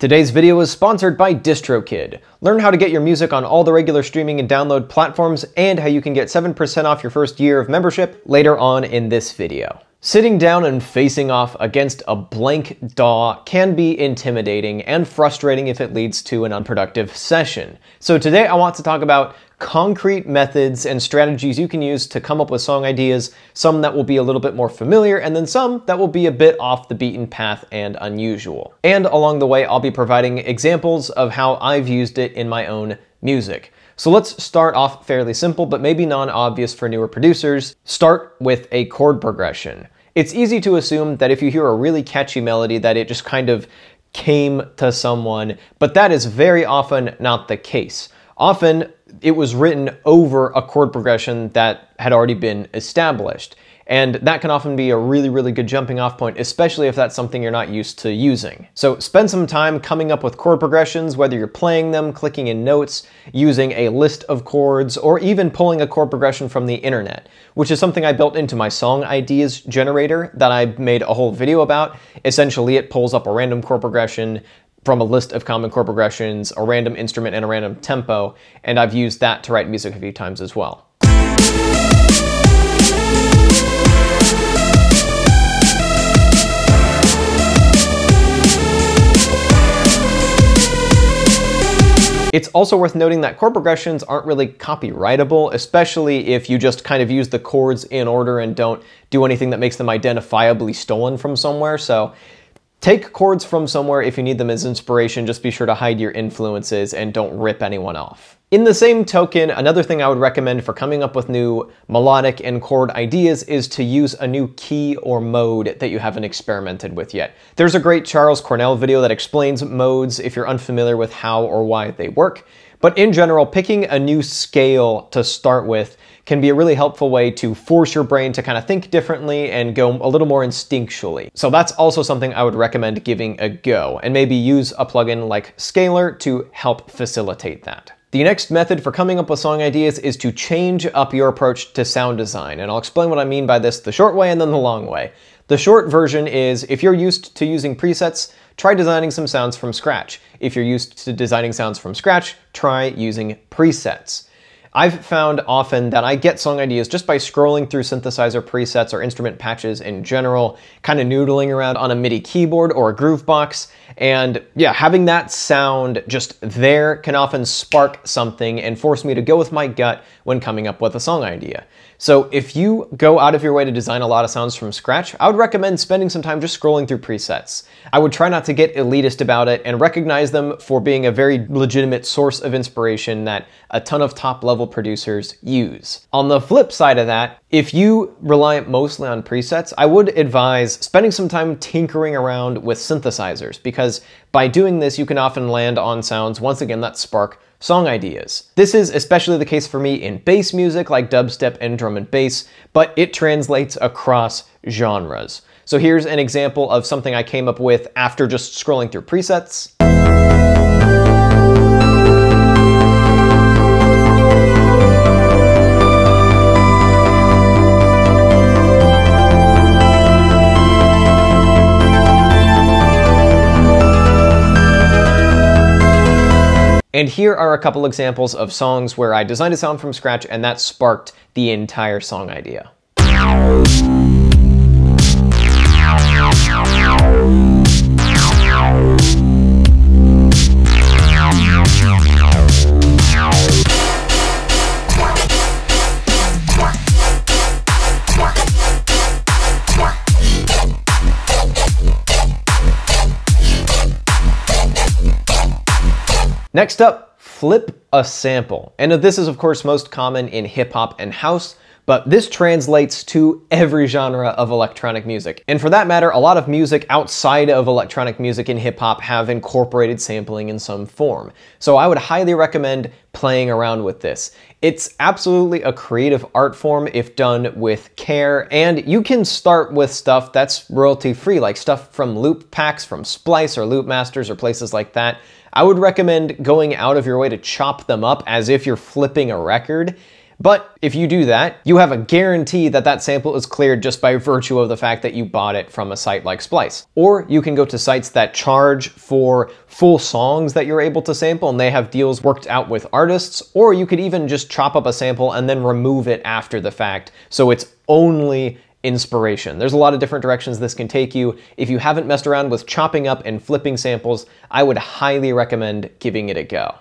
Today's video is sponsored by DistroKid. Learn how to get your music on all the regular streaming and download platforms and how you can get 7% off your first year of membership later on in this video. Sitting down and facing off against a blank DAW can be intimidating and frustrating if it leads to an unproductive session. So today I want to talk about concrete methods and strategies you can use to come up with song ideas, some that will be a little bit more familiar, and then some that will be a bit off the beaten path and unusual. And along the way, I'll be providing examples of how I've used it in my own music. So let's start off fairly simple, but maybe non-obvious for newer producers. Start with a chord progression. It's easy to assume that if you hear a really catchy melody that it just kind of came to someone, but that is very often not the case. Often, it was written over a chord progression that had already been established. And that can often be a really, really good jumping off point, especially if that's something you're not used to using. So spend some time coming up with chord progressions, whether you're playing them, clicking in notes, using a list of chords, or even pulling a chord progression from the internet, which is something I built into my Song Ideas Generator that I made a whole video about. Essentially, it pulls up a random chord progression from a list of common chord progressions, a random instrument, and a random tempo, and I've used that to write music a few times as well. It's also worth noting that chord progressions aren't really copyrightable, especially if you just kind of use the chords in order and don't do anything that makes them identifiably stolen from somewhere. So take chords from somewhere if you need them as inspiration, just be sure to hide your influences and don't rip anyone off. In the same token, another thing I would recommend for coming up with new melodic and chord ideas is to use a new key or mode that you haven't experimented with yet. There's a great Charles Cornell video that explains modes if you're unfamiliar with how or why they work. But in general, picking a new scale to start with can be a really helpful way to force your brain to kind of think differently and go a little more instinctually. So that's also something I would recommend giving a go, and maybe use a plugin like Scaler to help facilitate that. The next method for coming up with song ideas is to change up your approach to sound design, and I'll explain what I mean by this the short way and then the long way. The short version is, if you're used to using presets, try designing some sounds from scratch. If you're used to designing sounds from scratch, try using presets. I've found often that I get song ideas just by scrolling through synthesizer presets or instrument patches in general, kind of noodling around on a MIDI keyboard or a Groovebox, and yeah, having that sound just there can often spark something and force me to go with my gut when coming up with a song idea. So if you go out of your way to design a lot of sounds from scratch, I would recommend spending some time just scrolling through presets. I would try not to get elitist about it and recognize them for being a very legitimate source of inspiration that a ton of top-level producers use. On the flip side of that, if you rely mostly on presets, I would advise spending some time tinkering around with synthesizers, because by doing this, you can often land on sounds, once again, that spark song ideas. This is especially the case for me in bass music, like dubstep and drum and bass, but it translates across genres. So here's an example of something I came up with after just scrolling through presets. And here are a couple examples of songs where I designed a sound from scratch and that sparked the entire song idea. Next up, flip a sample. And this is of course most common in hip hop and house, but this translates to every genre of electronic music. And for that matter, a lot of music outside of electronic music and hip hop have incorporated sampling in some form. So I would highly recommend playing around with this. It's absolutely a creative art form if done with care, and you can start with stuff that's royalty free, like stuff from loop packs from Splice or Loopmasters or places like that. I would recommend going out of your way to chop them up as if you're flipping a record, But if you do that, you have a guarantee that that sample is cleared just by virtue of the fact that you bought it from a site like Splice. Or you can go to sites that charge for full songs that you're able to sample, and they have deals worked out with artists, or you could even just chop up a sample and then remove it after the fact, so it's only inspiration. There's a lot of different directions this can take you. If you haven't messed around with chopping up and flipping samples, I would highly recommend giving it a go.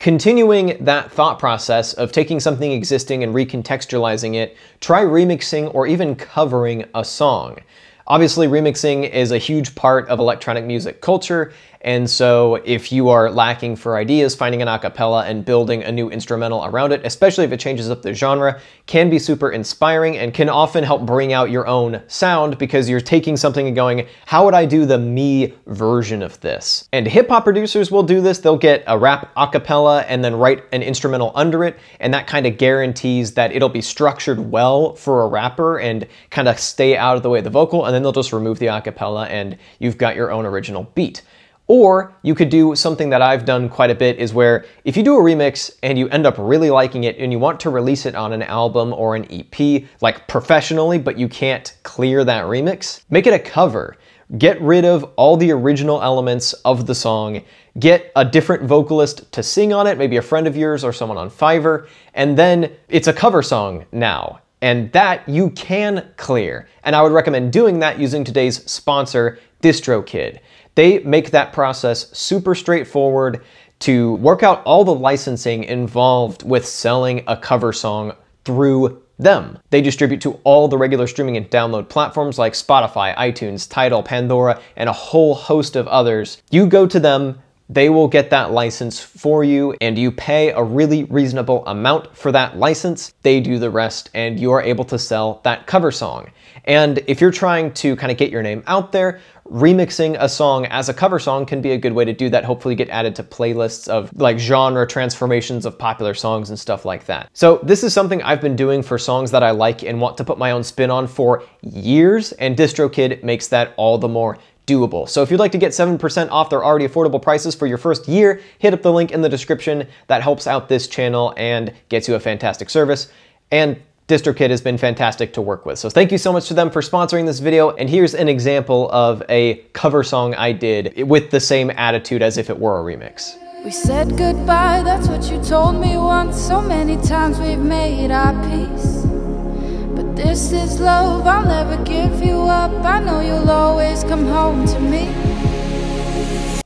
Continuing that thought process of taking something existing and recontextualizing it, try remixing or even covering a song. Obviously, remixing is a huge part of electronic music culture, and so if you are lacking for ideas, finding an a cappella and building a new instrumental around it, especially if it changes up the genre, can be super inspiring and can often help bring out your own sound, because you're taking something and going, how would I do the me version of this? And hip hop producers will do this. They'll get a rap a cappella and then write an instrumental under it, and that kind of guarantees that it'll be structured well for a rapper and kind of stay out of the way of the vocal, and then they'll just remove the a cappella and you've got your own original beat. Or you could do something that I've done quite a bit, is where if you do a remix and you end up really liking it and you want to release it on an album or an EP, like professionally, but you can't clear that remix, make it a cover. Get rid of all the original elements of the song, get a different vocalist to sing on it, maybe a friend of yours or someone on Fiverr, and then it's a cover song now. And that you can clear. And I would recommend doing that using today's sponsor, DistroKid. They make that process super straightforward to work out all the licensing involved with selling a cover song through them. They distribute to all the regular streaming and download platforms like Spotify, iTunes, Tidal, Pandora, and a whole host of others. You go to them, they will get that license for you, and you pay a really reasonable amount for that license. They do the rest, and you are able to sell that cover song. And if you're trying to kind of get your name out there, remixing a song as a cover song can be a good way to do that. Hopefully get added to playlists of like genre transformations of popular songs and stuff like that. So this is something I've been doing for songs that I like and want to put my own spin on for years, and DistroKid makes that all the more doable. So if you'd like to get 7% off their already affordable prices for your first year, hit up the link in the description. That helps out this channel and gets you a fantastic service. And DistroKid has been fantastic to work with. So thank you so much to them for sponsoring this video. And here's an example of a cover song I did with the same attitude as if it were a remix. We said goodbye, that's what you told me once. So many times we've made our peace. But this is love, I'll never give you up. I know you'll always come home to me.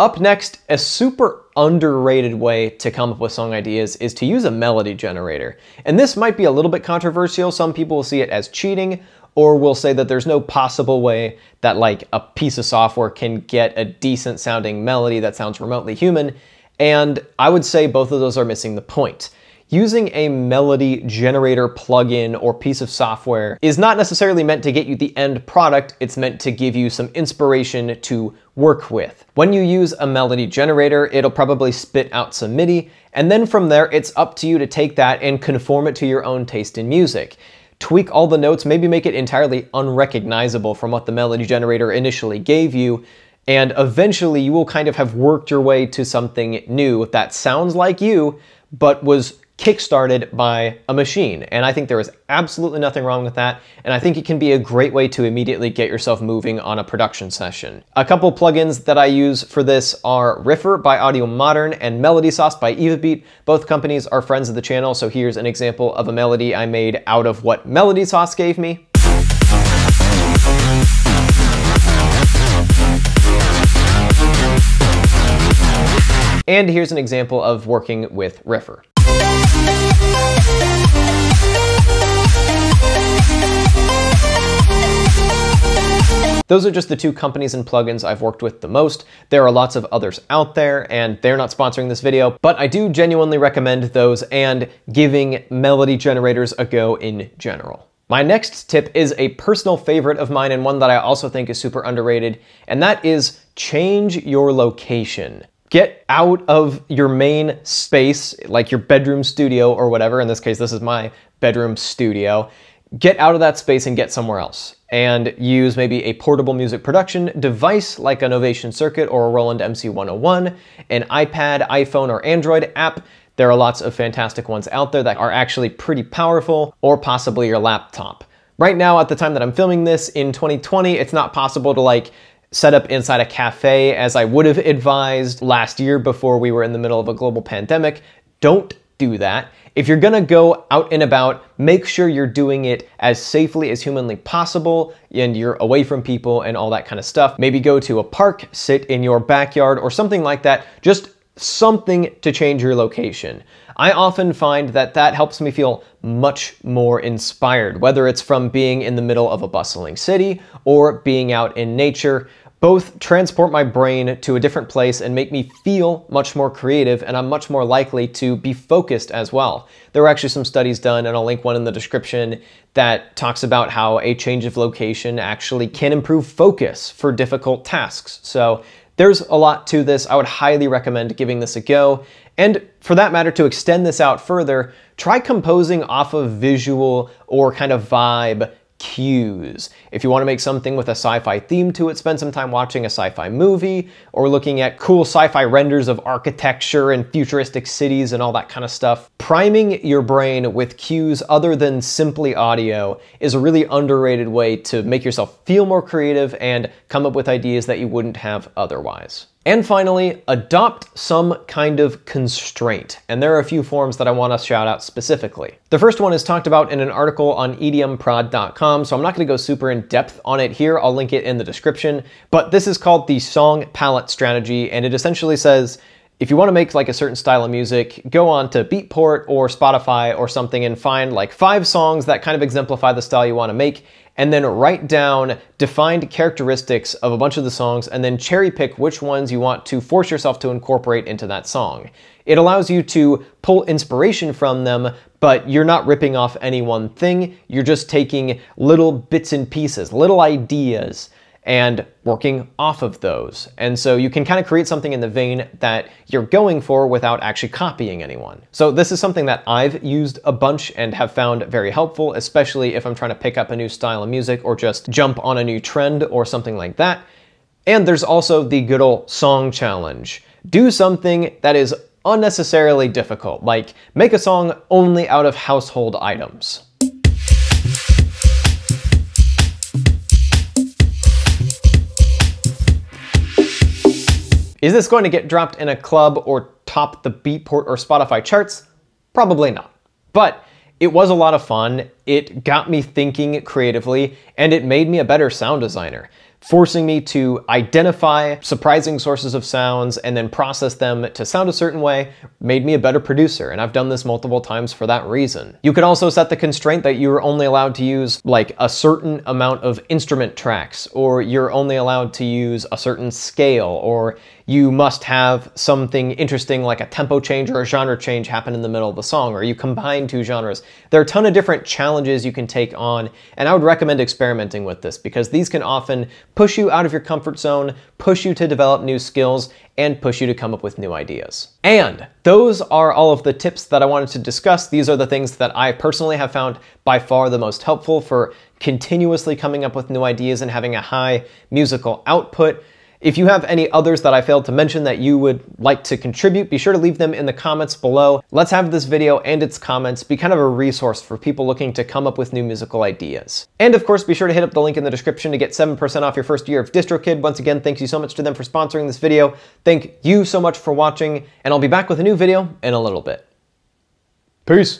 Up next, a super underrated way to come up with song ideas is to use a melody generator. And this might be a little bit controversial. Some people will see it as cheating, or will say that there's no possible way that like a piece of software can get a decent sounding melody that sounds remotely human. And I would say both of those are missing the point. Using a melody generator plugin or piece of software is not necessarily meant to get you the end product. It's meant to give you some inspiration to work with. When you use a melody generator, it'll probably spit out some MIDI, and then from there, it's up to you to take that and conform it to your own taste in music. Tweak all the notes, maybe make it entirely unrecognizable from what the melody generator initially gave you, and eventually you will kind of have worked your way to something new that sounds like you, but was kickstarted by a machine. And I think there is absolutely nothing wrong with that. And I think it can be a great way to immediately get yourself moving on a production session. A couple plugins that I use for this are Riffer by Audio Modern and Melody Sauce by Eva Beat. Both companies are friends of the channel. So here's an example of a melody I made out of what Melody Sauce gave me. And here's an example of working with Riffer. Those are just the two companies and plugins I've worked with the most. There are lots of others out there, and they're not sponsoring this video, but I do genuinely recommend those and giving melody generators a go in general. My next tip is a personal favorite of mine and one that I also think is super underrated, and that is change your location. Get out of your main space, like your bedroom studio or whatever. In this case, this is my bedroom studio. get out of that space and get somewhere else, and use maybe a portable music production device like a Novation Circuit or a Roland MC-101, an iPad, iPhone, or Android app. There are lots of fantastic ones out there that are actually pretty powerful, or possibly your laptop. Right now, at the time that I'm filming this in 2020, it's not possible to like set up inside a cafe as I would have advised last year before we were in the middle of a global pandemic. Don't do that. If you're gonna go out and about, make sure you're doing it as safely as humanly possible and you're away from people and all that kind of stuff. Maybe go to a park, sit in your backyard or something like that. Just something to change your location. I often find that that helps me feel much more inspired, whether it's from being in the middle of a bustling city or being out in nature. Both transport my brain to a different place and make me feel much more creative, and I'm much more likely to be focused as well. There were actually some studies done, and I'll link one in the description, that talks about how a change of location actually can improve focus for difficult tasks. So there's a lot to this. I would highly recommend giving this a go. And for that matter, to extend this out further, try composing off of visual or kind of vibe cues. If you want to make something with a sci-fi theme to it, spend some time watching a sci-fi movie or looking at cool sci-fi renders of architecture and futuristic cities and all that kind of stuff. Priming your brain with cues other than simply audio is a really underrated way to make yourself feel more creative and come up with ideas that you wouldn't have otherwise. And finally, adopt some kind of constraint. And there are a few forms that I want to shout out specifically. The first one is talked about in an article on edmprod.com, so I'm not going to go super in depth on it here. I'll link it in the description. But this is called the Song Palette Strategy, and it essentially says, if you want to make like a certain style of music, go on to Beatport or Spotify or something and find like 5 songs that kind of exemplify the style you want to make, and then write down defined characteristics of a bunch of the songs and then cherry pick which ones you want to force yourself to incorporate into that song. It allows you to pull inspiration from them, but you're not ripping off any one thing. You're just taking little bits and pieces, little ideas, and working off of those. And so you can kind of create something in the vein that you're going for without actually copying anyone. So this is something that I've used a bunch and have found very helpful, especially if I'm trying to pick up a new style of music or just jump on a new trend or something like that. And there's also the good old song challenge. Do something that is unnecessarily difficult, like make a song only out of household items. Is this going to get dropped in a club or top the Beatport or Spotify charts? Probably not. But it was a lot of fun. It got me thinking creatively, and it made me a better sound designer, forcing me to identify surprising sources of sounds and then process them to sound a certain way, made me a better producer, and I've done this multiple times for that reason. You could also set the constraint that you're only allowed to use like a certain amount of instrument tracks, or you're only allowed to use a certain scale, or you must have something interesting like a tempo change or a genre change happen in the middle of the song, or you combine 2 genres. There are a ton of different challenges you can take on, and I would recommend experimenting with this because these can often push you out of your comfort zone, push you to develop new skills, and push you to come up with new ideas. And those are all of the tips that I wanted to discuss. These are the things that I personally have found by far the most helpful for continuously coming up with new ideas and having a high musical output. If you have any others that I failed to mention that you would like to contribute, be sure to leave them in the comments below. Let's have this video and its comments be kind of a resource for people looking to come up with new musical ideas. And of course, be sure to hit up the link in the description to get 7% off your first year of DistroKid. Once again, thank you so much to them for sponsoring this video. Thank you so much for watching, and I'll be back with a new video in a little bit. Peace.